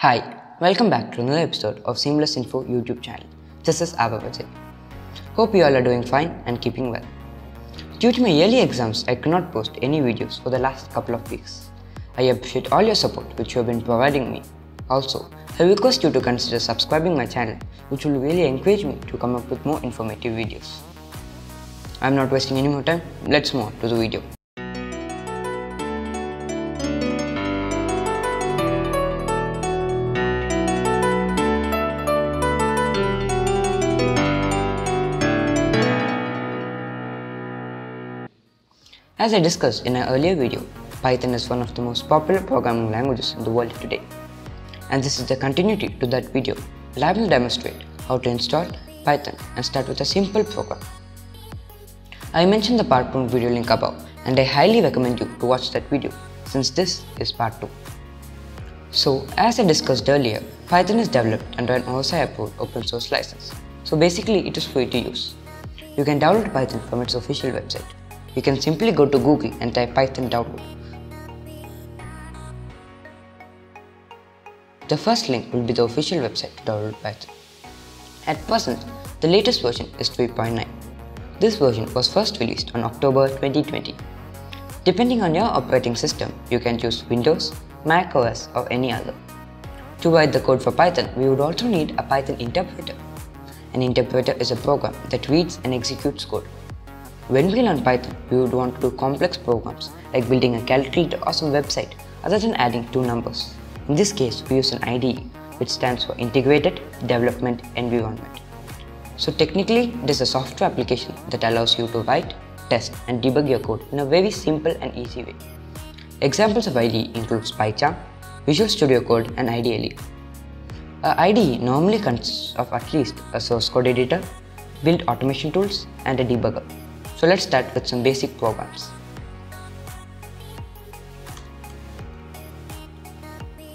Hi, welcome back to another episode of Seamless Info YouTube channel. This is Aarav Ajai. Hope you all are doing fine and keeping well. Due to my yearly exams, I could not post any videos for the last couple of weeks. I appreciate all your support which you have been providing me. Also, I request you to consider subscribing my channel, which will really encourage me to come up with more informative videos. I am not wasting any more time, let's move on to the video. As I discussed in an earlier video, Python is one of the most popular programming languages in the world today. And this is the continuity to that video, where I will demonstrate how to install Python and start with a simple program. I mentioned the part 1 video link above and I highly recommend you to watch that video since this is part 2. So, as I discussed earlier, Python is developed under an OSI-approved open source license. So basically it is free to use. You can download Python from its official website. You can simply go to Google and type Python download. The first link will be the official website to download Python. At present, the latest version is 3.9. This version was first released on October 2020. Depending on your operating system, you can choose Windows, Mac OS or any other. To write the code for Python, we would also need a Python interpreter. An interpreter is a program that reads and executes code. When we learn Python, we would want to do complex programs like building a calculator or some website other than adding two numbers. In this case, we use an IDE, which stands for Integrated Development Environment. So technically, it is a software application that allows you to write, test and debug your code in a very simple and easy way. Examples of IDE include PyCharm, Visual Studio Code and IDLE. An IDE normally consists of at least a source code editor, built automation tools and a debugger. So let's start with some basic programs.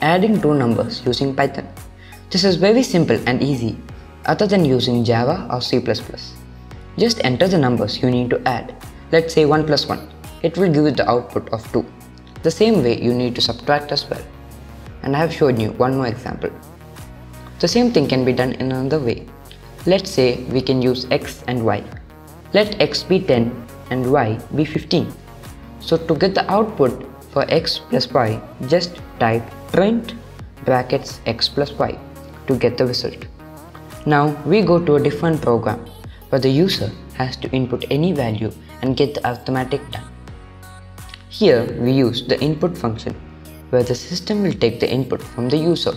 Adding two numbers using Python. This is very simple and easy, other than using Java or C++. Just enter the numbers you need to add. Let's say 1 plus 1. It will give you the output of 2. The same way you need to subtract as well. And I have shown you one more example. The same thing can be done in another way. Let's say we can use X and Y. Let x be 10 and y be 15. So to get the output for x plus y, just type print brackets x plus y to get the result. Now we go to a different program where the user has to input any value and get the arithmetic done. Here we use the input function where the system will take the input from the user.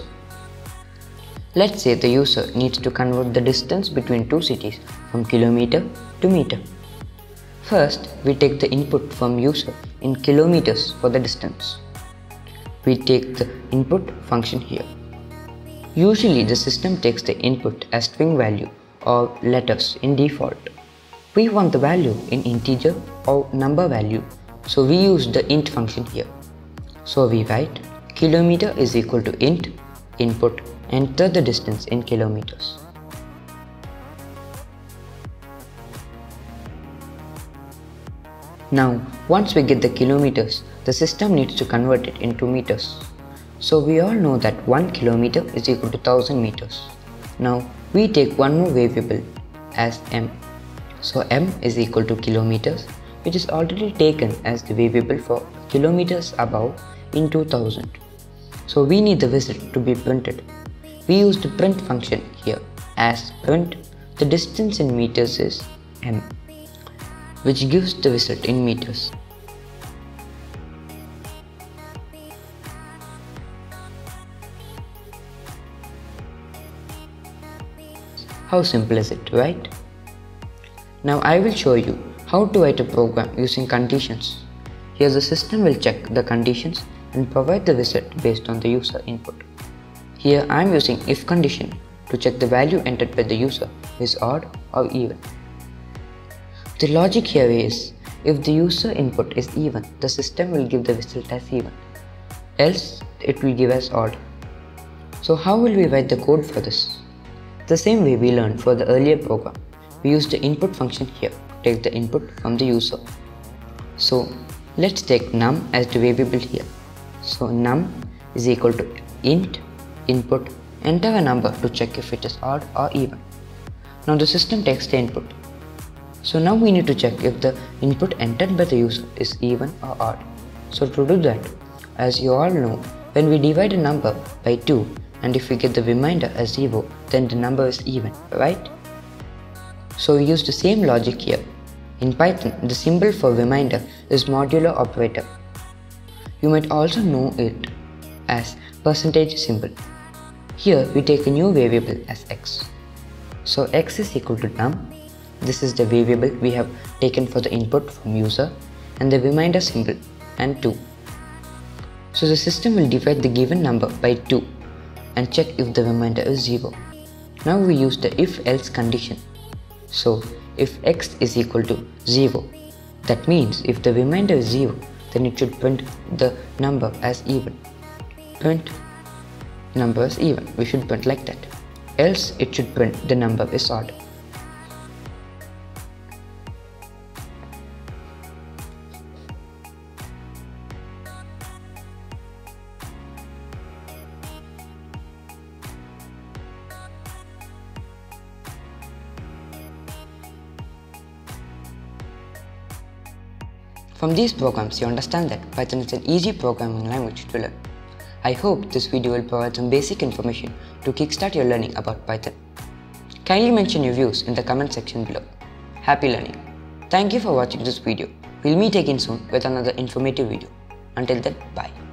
Let's say the user needs to convert the distance between two cities from kilometer to meter. First, we take the input from user in kilometers for the distance. We take the input function here. Usually the system takes the input as string value or letters in default. We want the value in integer or number value, so we use the int function here. So we write kilometer is equal to int input. Enter the distance in kilometers. Now, once we get the kilometers, the system needs to convert it into meters. So we all know that 1 kilometer is equal to 1000 meters. Now, we take one more variable as m. So m is equal to kilometers, which is already taken as the variable for kilometers above in 2000. So we need the result to be printed. We use the print function here as print, the distance in meters is m, which gives the result in meters. How simple is it, right? Now I will show you how to write a program using conditions. Here the system will check the conditions and provide the result based on the user input. Here I am using if condition to check the value entered by the user is odd or even. The logic here is, if the user input is even, the system will give the result as even, else it will give as odd. So how will we write the code for this? The same way we learned for the earlier program, we use the input function here to take the input from the user. So let's take num as the variable here. So num is equal to int input, enter a number to check if it is odd or even. Now the system takes the input. So now we need to check if the input entered by the user is even or odd. So to do that, as you all know, when we divide a number by 2 and if we get the remainder as 0, then the number is even, right? So we use the same logic here. In Python, the symbol for remainder is modulo operator. You might also know it as percentage symbol. Here we take a new variable as x. So x is equal to num. This is the variable we have taken for the input from user and the remainder symbol and 2. So the system will divide the given number by 2 and check if the remainder is 0. Now we use the if else condition. So if x is equal to 0, that means if the remainder is 0, then it should print the number as even. Print number is even, we should print like that. Else it should print the number is odd. From these programs, you understand that Python is an easy programming language to learn. I hope this video will provide some basic information to kickstart your learning about Python. Kindly mention your views in the comment section below. Happy learning! Thank you for watching this video. We'll meet again soon with another informative video. Until then, bye.